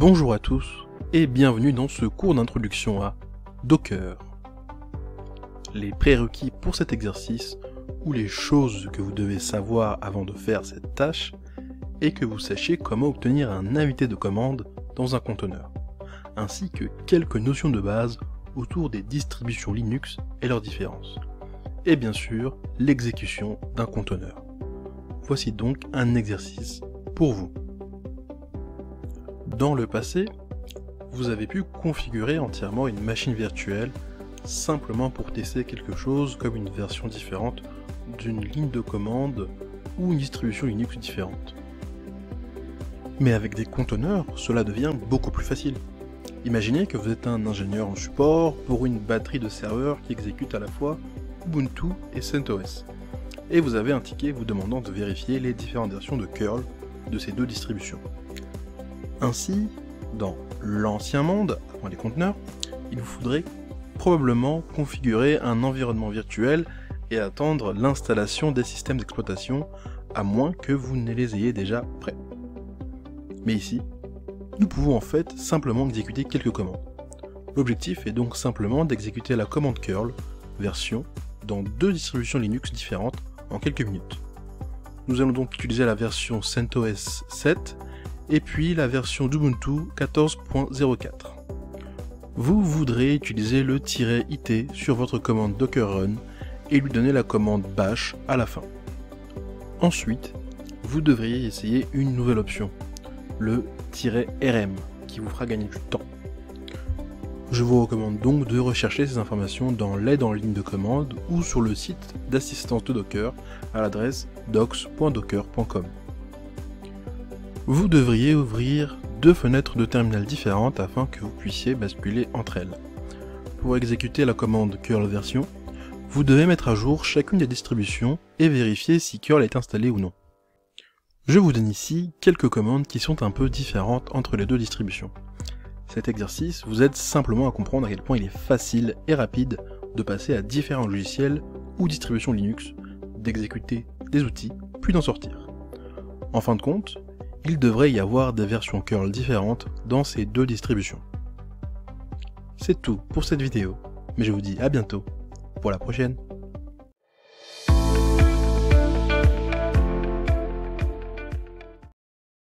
Bonjour à tous et bienvenue dans ce cours d'introduction à Docker. Les prérequis pour cet exercice, ou les choses que vous devez savoir avant de faire cette tâche, est que vous sachiez comment obtenir un invité de commande dans un conteneur, ainsi que quelques notions de base autour des distributions Linux et leurs différences, et bien sûr l'exécution d'un conteneur. Voici donc un exercice pour vous. Dans le passé, vous avez pu configurer entièrement une machine virtuelle simplement pour tester quelque chose comme une version différente d'une ligne de commande ou une distribution Linux différente. Mais avec des conteneurs, cela devient beaucoup plus facile. Imaginez que vous êtes un ingénieur en support pour une batterie de serveurs qui exécute à la fois Ubuntu et CentOS, et vous avez un ticket vous demandant de vérifier les différentes versions de curl de ces deux distributions. Ainsi, dans l'ancien monde, avant les conteneurs, il vous faudrait probablement configurer un environnement virtuel et attendre l'installation des systèmes d'exploitation, à moins que vous ne les ayez déjà prêts. Mais ici, nous pouvons en fait simplement exécuter quelques commandes. L'objectif est donc simplement d'exécuter la commande curl version dans deux distributions Linux différentes en quelques minutes. Nous allons donc utiliser la version CentOS 7, et puis la version d'Ubuntu 14.04. Vous voudrez utiliser le -it sur votre commande docker run et lui donner la commande bash à la fin. Ensuite, vous devriez essayer une nouvelle option, le -rm, qui vous fera gagner du temps. Je vous recommande donc de rechercher ces informations dans l'aide en ligne de commande ou sur le site d'assistance de Docker à l'adresse docs.docker.com. Vous devriez ouvrir deux fenêtres de terminal différentes afin que vous puissiez basculer entre elles. Pour exécuter la commande curl version, vous devez mettre à jour chacune des distributions et vérifier si curl est installé ou non. Je vous donne ici quelques commandes qui sont un peu différentes entre les deux distributions. Cet exercice vous aide simplement à comprendre à quel point il est facile et rapide de passer à différents logiciels ou distributions Linux, d'exécuter des outils, puis d'en sortir. En fin de compte, il devrait y avoir des versions curl différentes dans ces deux distributions. C'est tout pour cette vidéo, mais je vous dis à bientôt pour la prochaine.